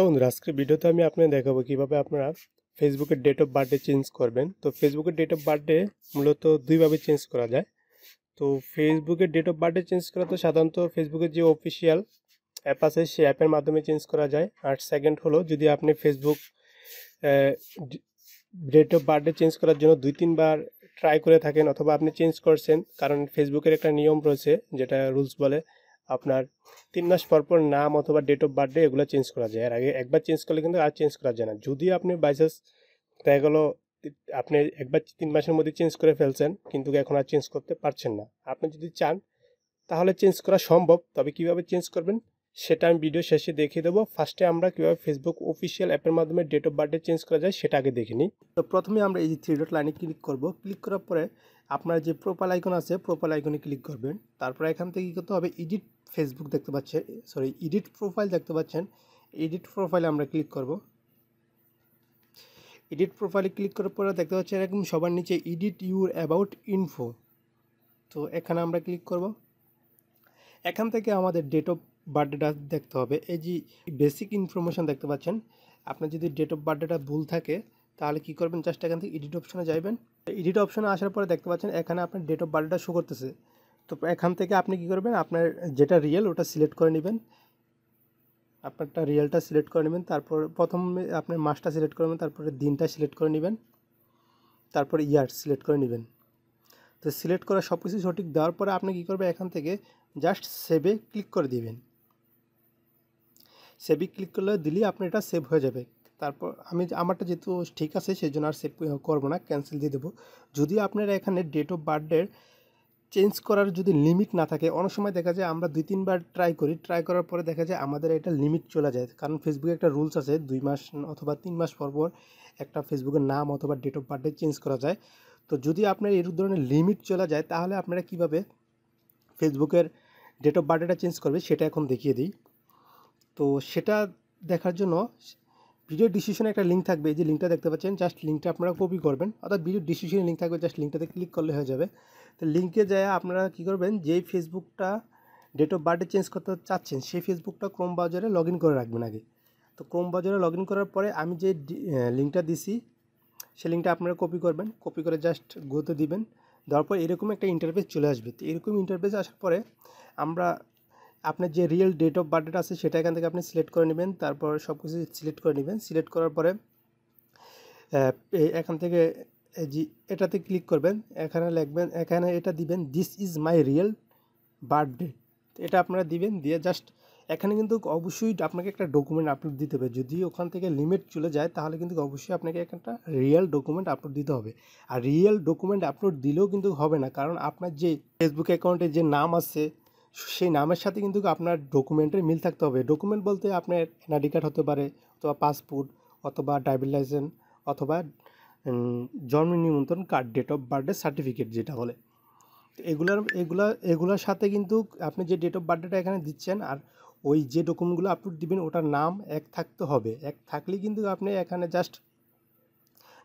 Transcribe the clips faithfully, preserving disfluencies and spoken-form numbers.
तो बंधुरा आजकेर भिडियोते आमि आपनादेर देखाबो किभाबे आपनारा फेसबुकेर डेट अफ बार्थडे चेंज करबेन। तो फेसबुकेर डेट अफ बार्थडे मूलत दुई भावे चेंज करा जाय। तो फेसबुकेर डेट अफ बार्थडे चेंज करा तो साधारणतो फेसबुकेर जे अफिशियल অ্যাপ আছে সেই অ্যাপের মাধ্যমে চেঞ্জ করা যায়। আর সেকেন্ড হলো যদি আপনি Facebook date of birthday change করার জন্য দুই তিনবার ট্রাই করে থাকেন অথবা আপনি চেঞ্জ করছেন, কারণ ফেসবুকের একটা নিয়ম রয়েছে যেটা রুলস বলে আপনার তিন মাস পর পর নাম অথবা ডেট অফ বার্থডে এগুলো চেঞ্জ করা যায়। আর আগে একবার চেঞ্জ করলে কিন্তু আর চেঞ্জ করা যায় না। যদি আপনি বাইচান্স দেখা গেল আপনি একবার তিন মাসের মধ্যে চেঞ্জ করে ফেলছেন কিন্তু এখন আর চেঞ্জ করতে পারছেন না, আপনি যদি চান তাহলে চেঞ্জ করা সম্ভব। তবে কীভাবে চেঞ্জ করবেন সেটা আমি ভিডিও শেষে দেখিয়ে দেবো। ফার্স্টে আমরা কীভাবে ফেসবুক অফিসিয়াল অ্যাপের মাধ্যমে ডেট অফ বার্থডে চেঞ্জ করা যায় সেটা আগে দেখে নিই। তো প্রথমে আমরা এই যে থ্রি ডট লাইনে ক্লিক করব। ক্লিক করার পরে আপনার যে প্রোফাইল আইকন আছে প্রোফাইল আইকনে ক্লিক করবেন। তারপরে এখান থেকে কী করতে হবে, এডিট ফেসবুক দেখতে পাচ্ছেন, সরি এডিট প্রোফাইল দেখতে পাচ্ছেন, এডিট প্রোফাইলে আমরা ক্লিক করব। এডিট প্রোফাইলে ক্লিক করার পরে দেখতে পাচ্ছেন এরকম সবার নিচে এডিট ইউর অ্যাবাউট ইনফো। তো এখানে আমরা ক্লিক করব। এখান থেকে আমাদের ডেট অফ বার্থডেটা দেখতে হবে। এই যে বেসিক ইনফরমেশান দেখতে পাচ্ছেন, আপনার যদি ডেট অফ বার্থডেটা ভুল থাকে তাহলে কী করবেন, জাস্ট এখান থেকে এডিট অপশানে যাবেন। এডিট অপশানে আসার পরে দেখতে পাচ্ছেন এখানে আপনার ডেট অফ বার্থডেটা শো করতেছে। তো এখান থেকে আপনি কী করবেন, আপনার যেটা রিয়েল ওটা সিলেক্ট করে নেবেন, আপনারটা রিয়েলটা সিলেক্ট করে নেবেন। তারপর প্রথমে আপনার মাসটা সিলেক্ট করে নেবেন, তারপরে দিনটা সিলেক্ট করে নেবেন, তারপরে ইয়ার সিলেক্ট করে নেবেন। তো সিলেক্ট করা সব কিছু সঠিক দেওয়ার পরে আপনি কী করবেন, এখান থেকে জাস্ট সেভে ক্লিক করে দেবেন। সেভে ক্লিক করলে দিলেই আপনি এটা সেভ হয়ে যাবে। তারপর আমি আমারটা যেহেতু ঠিক আছে সেই জন্য আর সেভ করবো না, ক্যান্সেল দিয়ে দেবো। যদি আপনারা এখানে ডেট অফ বার্থডে চেঞ্জ করার যদি লিমিট না থাকে, অনেক সময় দেখা যায় আমরা দুই তিনবার ট্রাই করি, ট্রাই করার পরে দেখা যায় আমাদের এটা লিমিট চলে যায়, কারণ ফেসবুকে একটা রুলস আছে দুই মাস অথবা তিন মাস পর পর একটা ফেসবুকের নাম অথবা ডেট অফ বার্থডে চেঞ্জ করা যায়। তো যদি আপনার এরকম ধরনের লিমিট চলে যায় তাহলে আপনারা কীভাবে ফেসবুকের ডেট অফ বার্থডেটা চেঞ্জ করবে সেটা এখন দেখিয়ে দিই। তো সেটা দেখার জন্য ভিডিও ডিসক্রিপশনে একটা লিঙ্ক থাকবে, এই যে লিঙ্কটা দেখতে পাচ্ছেন জাস্ট লিঙ্কটা আপনারা কপি করবেন, অর্থাৎ ভিডিও ডিসক্রিপশনে লিঙ্ক থাকবে জাস্ট লিঙ্কটাতে ক্লিক করলে হয়ে যাবে। তো লিঙ্কে যায় আপনারা কী করবেন, যেই ফেসবুকটা ডেট অফ বার্থডে চেঞ্জ করতে চাচ্ছেন সেই ফেসবুকটা ক্রোম ব্রাউজারে লগ ইন করে রাখবেন আগে। তো ক্রোম ব্রাউজারে লগ ইন করার পরে আমি যে লিঙ্কটা দিছি সেই লিঙ্কটা আপনারা কপি করবেন, কপি করে জাস্ট গোতে দিবেন, দেওয়ার পর এরকম একটা ইন্টারফেস চলে আসবে। তো এরকম ইন্টারফেস আসার পরে আমরা আপনার যে রিয়েল ডেট অফ বার্থডেটা আছে সেটা এখান থেকে আপনি সিলেক্ট করে নেবেন, তারপর সব কিছু সিলেক্ট করে নেবেন। সিলেক্ট করার পরে এখান থেকে জি এটাতে ক্লিক করবেন, এখানে লিখবেন, এখানে এটা দিবেন this is my real birthday, এটা আপনারা দিবেন। দিয়ে জাস্ট এখানে কিন্তু অবশ্যই আপনাকে একটা ডকুমেন্ট আপলোড দিতে হবে, যদি ওখান থেকে লিমিট চলে যায় তাহলে কিন্তু অবশ্যই আপনাকে একটা রিয়েল ডকুমেন্ট আপলোড দিতে হবে। আর রিয়েল ডকুমেন্ট আপলোড দিলেও কিন্তু হবে না, কারণ আপনার যে ফেসবুক অ্যাকাউন্টে যে নাম আছে সেই নামের সাথে কিন্তু আপনার ডকুমেন্টের মিল থাকতে হবে। ডকুমেন্ট বলতে আপনার এনআইডি কার্ড হতে পারে অথবা পাসপোর্ট অথবা ড্রাইভিং লাইসেন্স অথবা জন্ম নিমন্ত্রণ card, date of birthday certificate যেটা বলে, এগুলার এগুলা এগুলোর সাথে কিন্তু আপনি যে ডেট অফ বার্থডেটা এখানে দিচ্ছেন আর ওই যে ডকুমেন্টগুলো আপলোড দিবেন ওটার নাম এক থাকতে হবে। এক থাকলে কিন্তু আপনি এখানে জাস্ট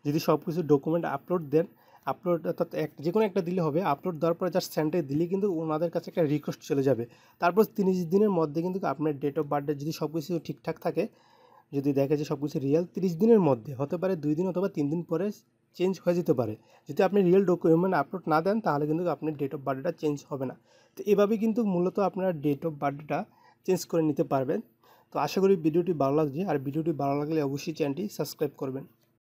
যদি সব কিছু ডকুমেন্ট আপলোড দেন, আপলোড অর্থাৎ এক যে কোনো একটা দিলে হবে, আপলোড দেওয়ার পরে জাস্ট সেন্ডে দিলে কিন্তু ওনাদের কাছে একটা রিকোয়েস্ট চলে যাবে। তারপর তিরিশ দিনের মধ্যে কিন্তু আপনার ডেট অফ বার্থডে যদি সব কিছু ঠিকঠাক থাকে, যদি দেখে যে সব কিছু রিয়েল, তিরিশ দিনের মধ্যে হতে পারে দুই দিন অথবা তিন দিন পরে চেঞ্জ হয়ে যেতে পারে। যদি আপনি রিয়েল ডকুমেন্ট আপলোড না দেন তাহলে কিন্তু আপনার ডেট অফ বার্থডেটা চেঞ্জ হবে না। তো এভাবে কিন্তু মূলত আপনার ডেট অফ বার্থডেটা চেঞ্জ করে নিতে পারবেন। তো আশা করি ভিডিওটি ভালো লাগছে, আর ভিডিওটি ভালো লাগলে অবশ্যই চ্যানেলটি সাবস্ক্রাইব করবেন।